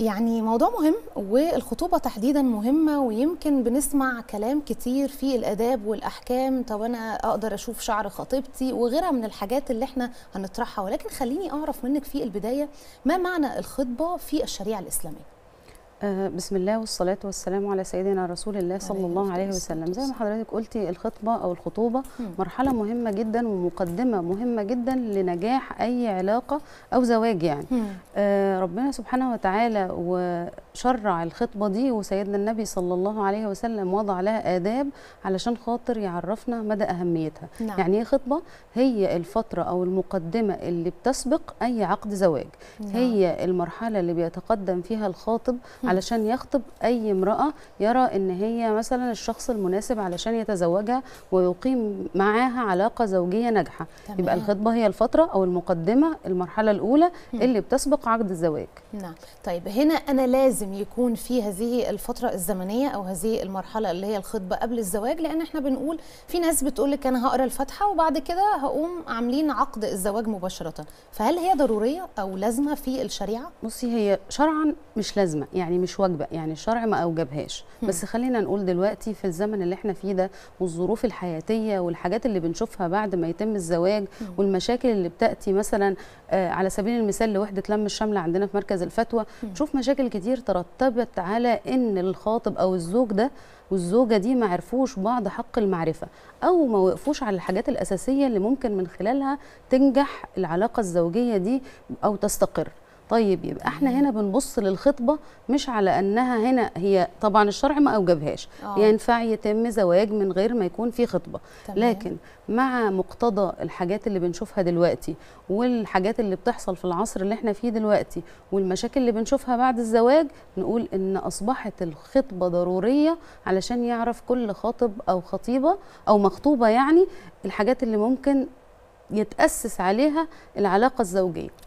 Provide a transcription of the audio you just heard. يعني موضوع مهم، والخطوبة تحديدا مهمة، ويمكن بنسمع كلام كتير في الآداب والأحكام، طب أنا أقدر أشوف شعر خطيبتي وغيرها من الحاجات اللي احنا هنطرحها، ولكن خليني أعرف منك في البداية ما معنى الخطبة في الشريعة الإسلامية؟ بسم الله والصلاة والسلام على سيدنا رسول الله صلى الله عليه وسلم. زي ما حضرتك قلتي الخطبة أو الخطوبة مرحلة مهمة جدا ومقدمة مهمة جدا لنجاح أي علاقة أو زواج يعني. ربنا سبحانه وتعالى وشرع الخطبة دي، وسيدنا النبي صلى الله عليه وسلم وضع لها آداب علشان خاطر يعرفنا مدى أهميتها. نعم. يعني إيه خطبة؟ هي الفترة أو المقدمة اللي بتسبق أي عقد زواج. نعم. هي المرحلة اللي بيتقدم فيها الخاطب علشان يخطب أي امرأة يرى إن هي مثلا الشخص المناسب علشان يتزوجها ويقيم معاها علاقة زوجية ناجحة. يبقى الخطبة هي الفترة أو المقدمة، المرحلة الأولى اللي بتسبق عقد الزواج. نعم. طيب هنا أنا لازم يكون في هذه الفترة الزمنية أو هذه المرحلة اللي هي الخطبة قبل الزواج، لأن احنا بنقول في ناس بتقول لك أنا هقرأ الفاتحة وبعد كده هقوم عاملين عقد الزواج مباشرة، فهل هي ضرورية أو لازمة في الشريعة؟ بصي هي شرعا مش لازمة، يعني مش واجبه، يعني الشرع ما اوجبهاش، بس خلينا نقول دلوقتي في الزمن اللي احنا فيه ده والظروف الحياتيه والحاجات اللي بنشوفها بعد ما يتم الزواج والمشاكل اللي بتاتي مثلا على سبيل المثال لوحده لم الشمل عندنا في مركز الفتوى، نشوف مشاكل كتير ترتبت على ان الخاطب او الزوج ده والزوجه دي ما عرفوش بعض حق المعرفه او ما وقفوش على الحاجات الاساسيه اللي ممكن من خلالها تنجح العلاقه الزوجيه دي او تستقر. طيب يبقى احنا هنا بنبص للخطبه مش على انها هنا، هي طبعا الشرع ما اوجبهاش، ينفع يتم زواج من غير ما يكون في خطبه. تمام. لكن مع مقتضى الحاجات اللي بنشوفها دلوقتي والحاجات اللي بتحصل في العصر اللي احنا فيه دلوقتي والمشاكل اللي بنشوفها بعد الزواج، نقول ان اصبحت الخطبه ضروريه علشان يعرف كل خاطب او خطيبه او مخطوبه يعني الحاجات اللي ممكن يتأسس عليها العلاقة الزوجية.